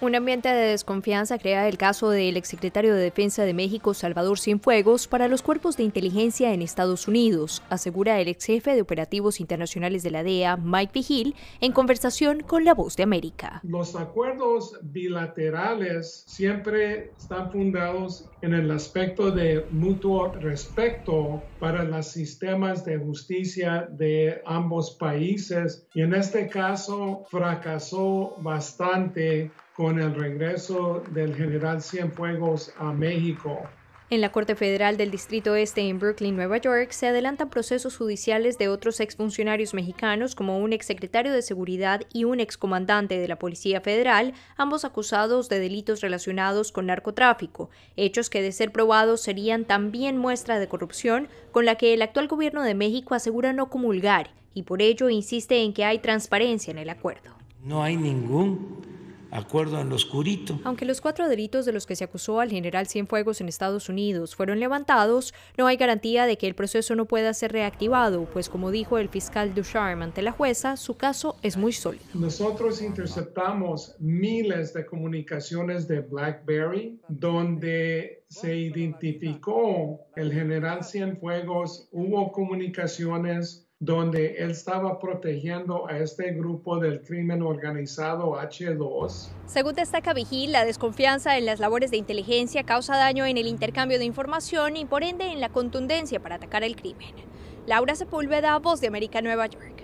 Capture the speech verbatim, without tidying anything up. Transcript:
Un ambiente de desconfianza crea el caso del exsecretario de Defensa de México, Salvador Cienfuegos, para los cuerpos de inteligencia en Estados Unidos, asegura el ex jefe de operativos internacionales de la D E A, Mike Vigil, en conversación con La Voz de América. Los acuerdos bilaterales siempre están fundados en el aspecto de mutuo respeto para los sistemas de justicia de ambos países, y en este caso fracasó bastante con el regreso del general Cienfuegos a México. En la Corte Federal del Distrito Este en Brooklyn, Nueva York, se adelantan procesos judiciales de otros exfuncionarios mexicanos como un exsecretario de Seguridad y un excomandante de la Policía Federal, ambos acusados de delitos relacionados con narcotráfico, hechos que de ser probados serían también muestra de corrupción con la que el actual gobierno de México asegura no comulgar y por ello insiste en que hay transparencia en el acuerdo. No hay ningún acuerdo en lo oscurito. Aunque los cuatro delitos de los que se acusó al general Cienfuegos en Estados Unidos fueron levantados, no hay garantía de que el proceso no pueda ser reactivado, pues como dijo el fiscal Ducharme ante la jueza, su caso es muy sólido. Nosotros interceptamos miles de comunicaciones de BlackBerry donde se identificó el general Cienfuegos, hubo comunicaciones donde él estaba protegiendo a este grupo del crimen organizado H dos. Según destaca Vigil, la desconfianza en las labores de inteligencia causa daño en el intercambio de información y por ende en la contundencia para atacar el crimen. Laura Sepúlveda, Voz de América, Nueva York.